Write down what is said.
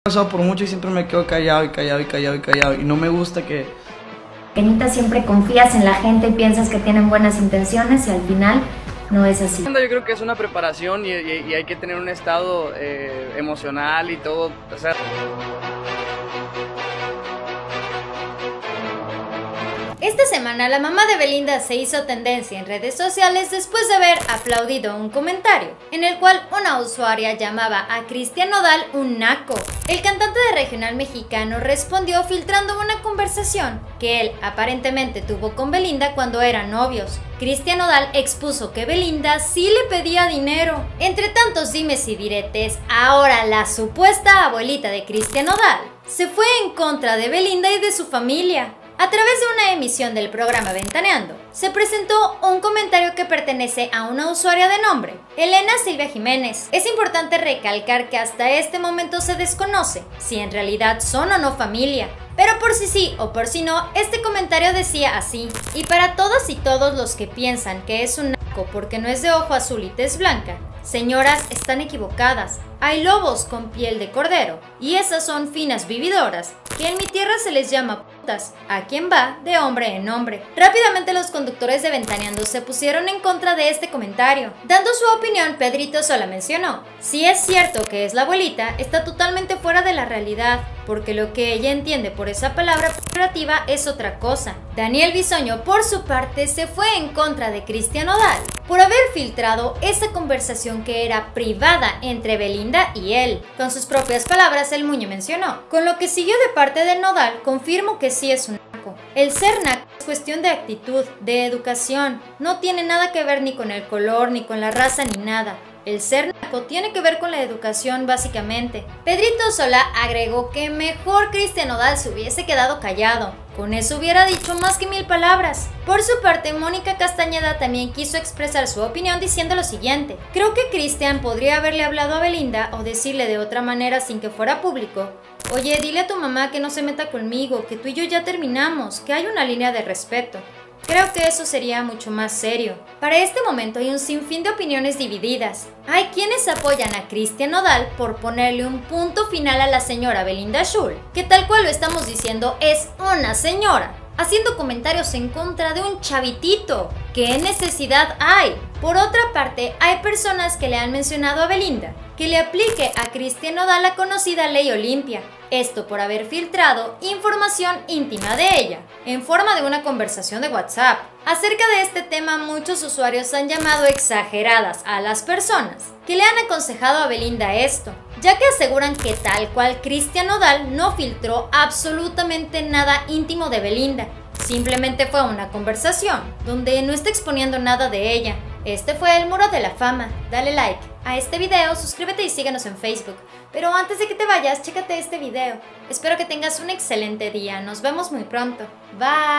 He pasado por mucho y siempre me quedo callado y no me gusta que... Penita, siempre confías en la gente y piensas que tienen buenas intenciones y al final no es así. Yo creo que es una preparación y hay que tener un estado emocional y todo. O sea... Esta semana la mamá de Belinda se hizo tendencia en redes sociales después de haber aplaudido un comentario, en el cual una usuaria llamaba a Christian Nodal un naco. El cantante de Regional Mexicano respondió filtrando una conversación que él aparentemente tuvo con Belinda cuando eran novios. Christian Nodal expuso que Belinda sí le pedía dinero. Entre tantos dimes y diretes, ahora la supuesta abuelita de Christian Nodal se fue en contra de Belinda y de su familia. A través de una emisión del programa Ventaneando, se presentó un comentario que pertenece a una usuaria de nombre, Elena Silvia Jiménez. Es importante recalcar que hasta este momento se desconoce si en realidad son o no familia, pero por si sí o por si no, este comentario decía así: y para todas y todos los que piensan que es un naco porque no es de ojo azul y tez blanca, señoras, están equivocadas. Hay lobos con piel de cordero y esas son finas vividoras que en mi tierra se les llama putas, a quien va de hombre en hombre. Rápidamente los conductores de Ventaneando se pusieron en contra de este comentario. Dando su opinión, Pedrito Sola mencionó: si es cierto que es la abuelita, está totalmente fuera de la realidad, porque lo que ella entiende por esa palabra peyorativa es otra cosa. Daniel Bisogno, por su parte, se fue en contra de Christian Nodal por haber filtrado esa conversación que era privada entre Belinda y él. Con sus propias palabras, el Muñe mencionó: con lo que siguió de parte del Nodal, confirmo que sí es un naco. El ser naco es cuestión de actitud, de educación, no tiene nada que ver ni con el color, ni con la raza, ni nada. El ser naco tiene que ver con la educación, básicamente. Pedrito Sola agregó que mejor Christian Nodal se hubiese quedado callado. Con eso hubiera dicho más que 1000 palabras. Por su parte, Mónica Castañeda también quiso expresar su opinión diciendo lo siguiente: creo que Christian podría haberle hablado a Belinda o decirle de otra manera sin que fuera público: oye, dile a tu mamá que no se meta conmigo, que tú y yo ya terminamos, que hay una línea de respeto. Creo que eso sería mucho más serio. Para este momento hay un sinfín de opiniones divididas. Hay quienes apoyan a Christian Nodal por ponerle un punto final a la señora Belinda Schul, que tal cual lo estamos diciendo es una señora, haciendo comentarios en contra de un chavitito. ¿Qué necesidad hay? Por otra parte, hay personas que le han mencionado a Belinda que le aplique a Christian Nodal la conocida Ley Olimpia. Esto por haber filtrado información íntima de ella, en forma de una conversación de WhatsApp. Acerca de este tema, muchos usuarios han llamado exageradas a las personas que le han aconsejado a Belinda esto, ya que aseguran que tal cual Christian Nodal no filtró absolutamente nada íntimo de Belinda. Simplemente fue una conversación donde no está exponiendo nada de ella. Este fue El Muro de la Fama. Dale like a este video, suscríbete y síguenos en Facebook. Pero antes de que te vayas, chécate este video. Espero que tengas un excelente día. Nos vemos muy pronto. Bye.